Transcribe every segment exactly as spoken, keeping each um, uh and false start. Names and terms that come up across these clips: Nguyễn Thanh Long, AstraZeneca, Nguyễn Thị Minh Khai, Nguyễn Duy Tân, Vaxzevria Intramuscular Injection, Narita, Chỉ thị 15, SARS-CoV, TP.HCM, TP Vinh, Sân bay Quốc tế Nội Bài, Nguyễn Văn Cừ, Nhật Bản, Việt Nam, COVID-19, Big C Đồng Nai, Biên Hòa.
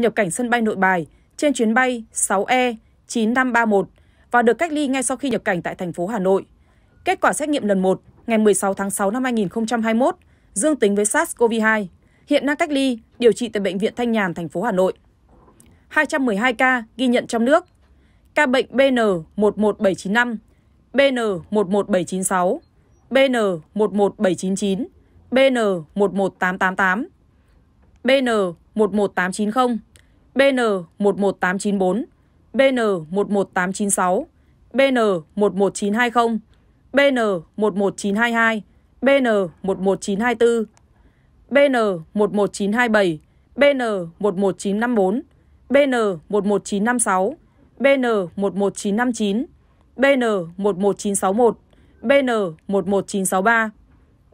nhập cảnh sân bay Nội Bài trên chuyến bay sáu E chín năm ba một và được cách ly ngay sau khi nhập cảnh tại thành phố Hà Nội. Kết quả xét nghiệm lần một ngày mười sáu tháng sáu năm hai nghìn không trăm hai mươi mốt dương tính với SARS-CoV hai, hiện đang cách ly, điều trị tại Bệnh viện Thanh Nhàn, thành phố Hà Nội. hai trăm mười hai ca ghi nhận trong nước, ca bệnh B N một một bảy chín năm, B N một một bảy chín sáu, B N một một bảy chín chín, B N một một tám tám tám, B N một một tám chín không, B N một một tám chín bốn, B N một một tám chín sáu, B N một một chín hai không, B N một một chín hai hai, B N một một chín hai tư, B N một một chín hai bảy, B N một một chín năm bốn, B N một một chín năm sáu, B N một một chín năm chín, B N một một chín sáu một, B N một một chín sáu ba,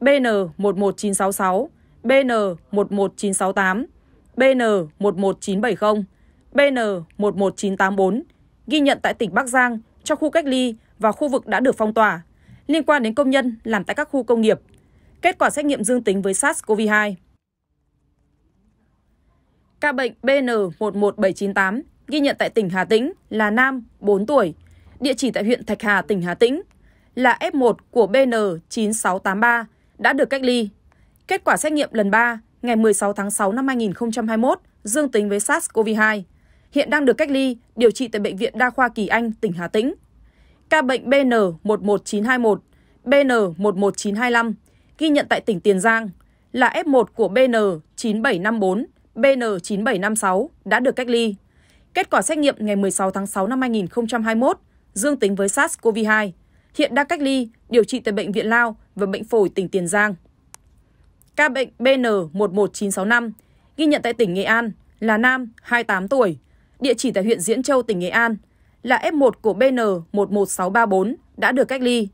B N một một chín sáu sáu, B N một một chín sáu tám, B N một một chín bảy không, B N một một chín tám bốn, ghi nhận tại tỉnh Bắc Giang trong khu cách ly và khu vực đã được phong tỏa, liên quan đến công nhân làm tại các khu công nghiệp. Kết quả xét nghiệm dương tính với SARS-CoV hai. Ca bệnh B N một một bảy chín tám ghi nhận tại tỉnh Hà Tĩnh là nam, bốn tuổi, địa chỉ tại huyện Thạch Hà, tỉnh Hà Tĩnh, là F một của B N chín sáu tám ba, đã được cách ly. Kết quả xét nghiệm lần ba ngày mười sáu tháng sáu năm hai nghìn không trăm hai mươi mốt dương tính với SARS-CoV hai, hiện đang được cách ly, điều trị tại Bệnh viện Đa khoa Kỳ Anh, tỉnh Hà Tĩnh. Ca bệnh B N một một chín hai một, B N một một chín hai lăm ghi nhận tại tỉnh Tiền Giang là F một của B N chín bảy năm bốn, B N chín bảy năm sáu đã được cách ly. Kết quả xét nghiệm ngày mười sáu tháng sáu năm hai nghìn không trăm hai mươi mốt dương tính với SARS-CoV hai, hiện đang cách ly, điều trị tại Bệnh viện Lao và Bệnh phổi tỉnh Tiền Giang. Ca bệnh B N một một chín sáu năm ghi nhận tại tỉnh Nghệ An là nam, hai mươi tám tuổi, địa chỉ tại huyện Diễn Châu, tỉnh Nghệ An, là F một của B N một một sáu ba bốn đã được cách ly.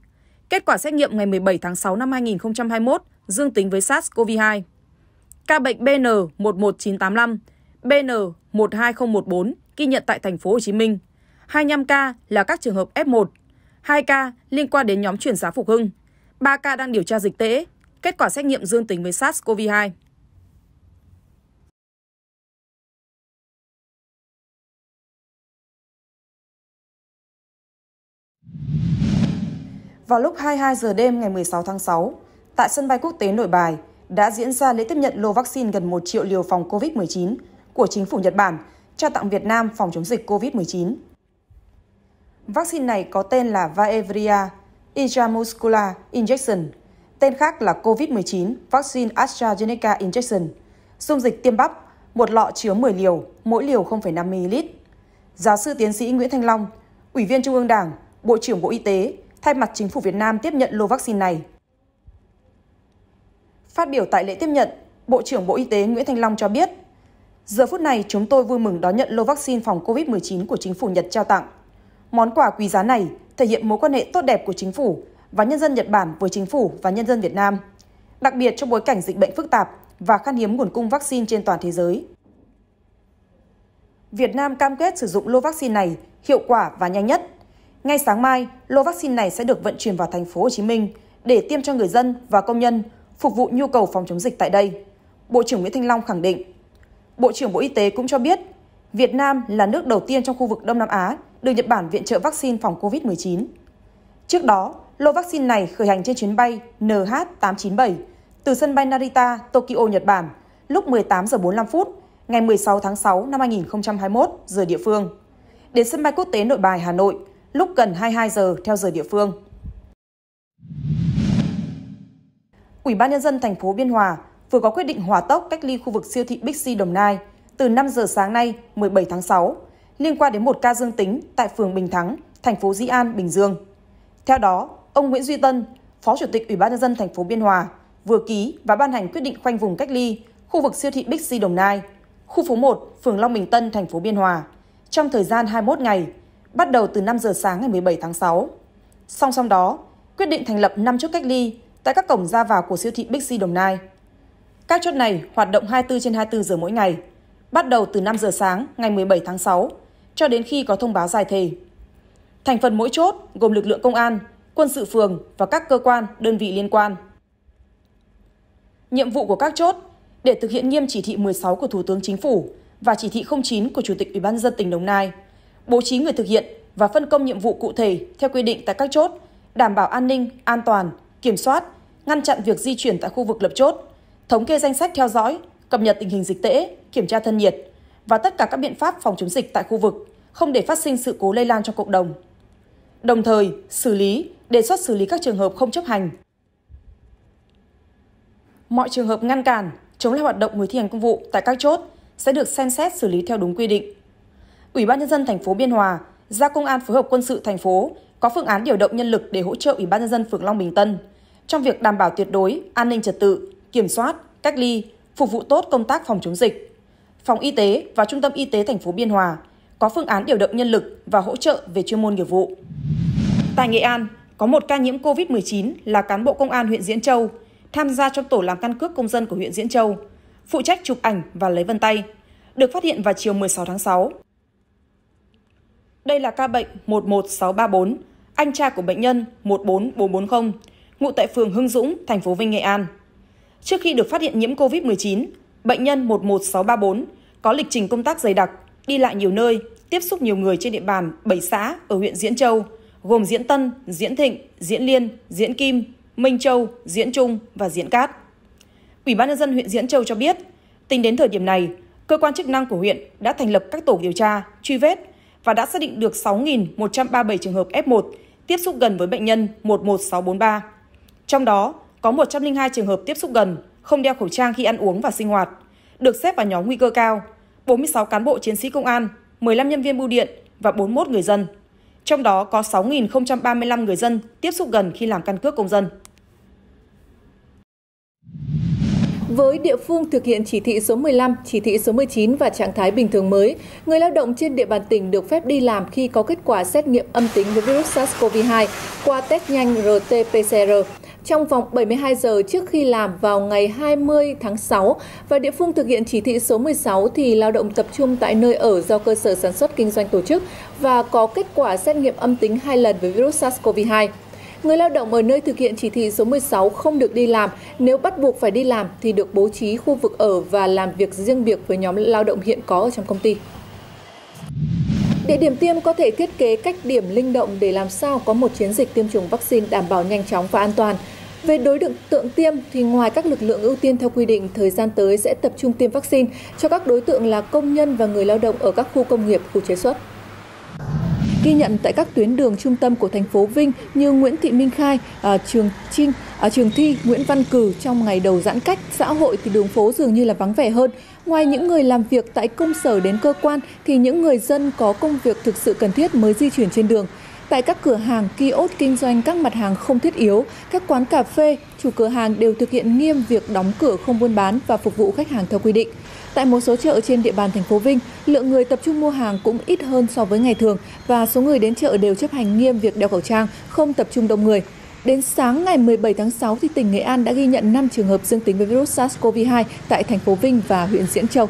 Kết quả xét nghiệm ngày mười bảy tháng sáu năm hai nghìn không trăm hai mươi mốt dương tính với SARS-CoV hai. Ca bệnh B N một một chín tám năm, B N một hai không một bốn ghi nhận tại thành phố Hồ Chí Minh. hai mươi lăm ca là các trường hợp F một, hai ca liên quan đến nhóm chuyển giá Phục Hưng, ba ca đang điều tra dịch tễ. Kết quả xét nghiệm dương tính với SARS-CoV hai. Vào lúc hai mươi hai giờ đêm ngày mười sáu tháng sáu, tại sân bay quốc tế Nội Bài đã diễn ra lễ tiếp nhận lô vaccine gần một triệu liều phòng Covid mười chín của chính phủ Nhật Bản trao tặng Việt Nam phòng chống dịch Covid mười chín. Vaccine này có tên là Vaxzevria Intramuscular Injection, tên khác là Covid mười chín Vaccine AstraZeneca Injection, dung dịch tiêm bắp, một lọ chứa mười liều, mỗi liều không phẩy năm mi-li-lít. Giáo sư tiến sĩ Nguyễn Thanh Long, Ủy viên Trung ương Đảng, Bộ trưởng Bộ Y tế, thay mặt chính phủ Việt Nam tiếp nhận lô vaccine này. Phát biểu tại lễ tiếp nhận, Bộ trưởng Bộ Y tế Nguyễn Thanh Long cho biết, giờ phút này chúng tôi vui mừng đón nhận lô vaccine phòng Covid mười chín của chính phủ Nhật trao tặng. Món quà quý giá này thể hiện mối quan hệ tốt đẹp của chính phủ và nhân dân Nhật Bản với chính phủ và nhân dân Việt Nam, đặc biệt trong bối cảnh dịch bệnh phức tạp và khan hiếm nguồn cung vaccine trên toàn thế giới. Việt Nam cam kết sử dụng lô vaccine này hiệu quả và nhanh nhất. Ngay sáng mai, lô vaccine này sẽ được vận chuyển vào thành phố Hồ Chí Minh để tiêm cho người dân và công nhân phục vụ nhu cầu phòng chống dịch tại đây, Bộ trưởng Nguyễn Thanh Long khẳng định. Bộ trưởng Bộ Y tế cũng cho biết, Việt Nam là nước đầu tiên trong khu vực Đông Nam Á được Nhật Bản viện trợ vaccine phòng Covid mười chín. Trước đó, lô vaccine này khởi hành trên chuyến bay N H tám chín bảy từ sân bay Narita, Tokyo, Nhật Bản lúc mười tám giờ bốn mươi lăm ngày mười sáu tháng sáu năm hai nghìn không trăm hai mươi mốt giờ địa phương, đến sân bay quốc tế Nội Bài, Hà Nội lúc gần hai mươi hai giờ theo giờ địa phương. Ủy ban nhân dân thành phố Biên Hòa vừa có quyết định hỏa tốc cách ly khu vực siêu thị Big C Đồng Nai từ năm giờ sáng nay mười bảy tháng sáu liên quan đến một ca dương tính tại phường Bình Thắng, thành phố Dĩ An, Bình Dương. Theo đó, ông Nguyễn Duy Tân, Phó Chủ tịch Ủy ban nhân dân thành phố Biên Hòa vừa ký và ban hành quyết định khoanh vùng cách ly khu vực siêu thị Big C Đồng Nai, khu phố một, phường Long Bình Tân, thành phố Biên Hòa trong thời gian hai mươi mốt ngày, bắt đầu từ năm giờ sáng ngày mười bảy tháng sáu. Song song đó, quyết định thành lập năm chốt cách ly tại các cổng ra vào của siêu thị Big C Đồng Nai. Các chốt này hoạt động hai mươi tư trên hai mươi tư giờ mỗi ngày, bắt đầu từ năm giờ sáng ngày mười bảy tháng sáu cho đến khi có thông báo giải thể. Thành phần mỗi chốt gồm lực lượng công an, quân sự phường và các cơ quan, đơn vị liên quan. Nhiệm vụ của các chốt để thực hiện nghiêm chỉ thị mười sáu của Thủ tướng Chính phủ và chỉ thị không chín của Chủ tịch Ủy ban nhân dân tỉnh Đồng Nai, bố trí người thực hiện và phân công nhiệm vụ cụ thể theo quy định tại các chốt, đảm bảo an ninh, an toàn, kiểm soát, ngăn chặn việc di chuyển tại khu vực lập chốt, thống kê danh sách theo dõi, cập nhật tình hình dịch tễ, kiểm tra thân nhiệt và tất cả các biện pháp phòng chống dịch tại khu vực, không để phát sinh sự cố lây lan cho cộng đồng. Đồng thời, xử lý, đề xuất xử lý các trường hợp không chấp hành. Mọi trường hợp ngăn cản, chống lại hoạt động người thi hành công vụ tại các chốt sẽ được xem xét xử lý theo đúng quy định. Ủy ban nhân dân thành phố Biên Hòa giao Công an phối hợp quân sự thành phố có phương án điều động nhân lực để hỗ trợ Ủy ban nhân dân phường Long Bình Tân trong việc đảm bảo tuyệt đối an ninh trật tự, kiểm soát, cách ly, phục vụ tốt công tác phòng chống dịch. Phòng Y tế và Trung tâm Y tế thành phố Biên Hòa có phương án điều động nhân lực và hỗ trợ về chuyên môn nghiệp vụ. Tại Nghệ An, có một ca nhiễm cô vít mười chín là cán bộ công an huyện Diễn Châu, tham gia trong tổ làm căn cước công dân của huyện Diễn Châu, phụ trách chụp ảnh và lấy vân tay, được phát hiện vào chiều mười sáu tháng sáu. Đây là ca bệnh một một sáu ba bốn, anh trai của bệnh nhân một bốn bốn bốn không, ngụ tại phường Hưng Dũng, thành phố Vinh, Nghệ An. Trước khi được phát hiện nhiễm cô vít mười chín, bệnh nhân một một sáu ba bốn có lịch trình công tác dày đặc, đi lại nhiều nơi, tiếp xúc nhiều người trên địa bàn bảy xã ở huyện Diễn Châu, gồm Diễn Tân, Diễn Thịnh, Diễn Liên, Diễn Kim, Minh Châu, Diễn Trung và Diễn Cát. Ủy ban nhân dân huyện Diễn Châu cho biết, tính đến thời điểm này, cơ quan chức năng của huyện đã thành lập các tổ điều tra, truy vết và đã xác định được sáu nghìn một trăm ba mươi bảy trường hợp ép một tiếp xúc gần với bệnh nhân một một sáu bốn ba. Trong đó, có một trăm lẻ hai trường hợp tiếp xúc gần, không đeo khẩu trang khi ăn uống và sinh hoạt, được xếp vào nhóm nguy cơ cao, bốn mươi sáu cán bộ chiến sĩ công an, mười lăm nhân viên bưu điện và bốn mươi mốt người dân. Trong đó có sáu nghìn không trăm ba mươi lăm người dân tiếp xúc gần khi làm căn cước công dân. Với địa phương thực hiện chỉ thị số mười lăm, chỉ thị số mười chín và trạng thái bình thường mới, người lao động trên địa bàn tỉnh được phép đi làm khi có kết quả xét nghiệm âm tính với virus SARS-cô vê hai qua test nhanh rờ tê pê xê rờ trong vòng bảy mươi hai giờ trước khi làm vào ngày hai mươi tháng sáu, và địa phương thực hiện chỉ thị số mười sáu thì lao động tập trung tại nơi ở do cơ sở sản xuất kinh doanh tổ chức và có kết quả xét nghiệm âm tính hai lần với virus SARS-cô vê hai. Người lao động ở nơi thực hiện chỉ thị số mười sáu không được đi làm, nếu bắt buộc phải đi làm thì được bố trí khu vực ở và làm việc riêng biệt với nhóm lao động hiện có ở trong công ty. Địa điểm tiêm có thể thiết kế cách điểm linh động để làm sao có một chiến dịch tiêm chủng vaccine đảm bảo nhanh chóng và an toàn. Về đối tượng tiêm thì ngoài các lực lượng ưu tiên theo quy định, thời gian tới sẽ tập trung tiêm vaccine cho các đối tượng là công nhân và người lao động ở các khu công nghiệp, khu chế xuất. Ghi nhận tại các tuyến đường trung tâm của thành phố Vinh như Nguyễn Thị Minh Khai, à, Trường Trinh, à, Trường Thi, Nguyễn Văn Cừ trong ngày đầu giãn cách xã hội thì đường phố dường như là vắng vẻ hơn. Ngoài những người làm việc tại công sở đến cơ quan thì những người dân có công việc thực sự cần thiết mới di chuyển trên đường. Tại các cửa hàng, kiosk kinh doanh các mặt hàng không thiết yếu, các quán cà phê, chủ cửa hàng đều thực hiện nghiêm việc đóng cửa không buôn bán và phục vụ khách hàng theo quy định. Tại một số chợ trên địa bàn thành phố Vinh, lượng người tập trung mua hàng cũng ít hơn so với ngày thường và số người đến chợ đều chấp hành nghiêm việc đeo khẩu trang, không tập trung đông người. Đến sáng ngày mười bảy tháng sáu, thì tỉnh Nghệ An đã ghi nhận năm trường hợp dương tính với virus SARS-cô vê hai tại thành phố Vinh và huyện Diễn Châu.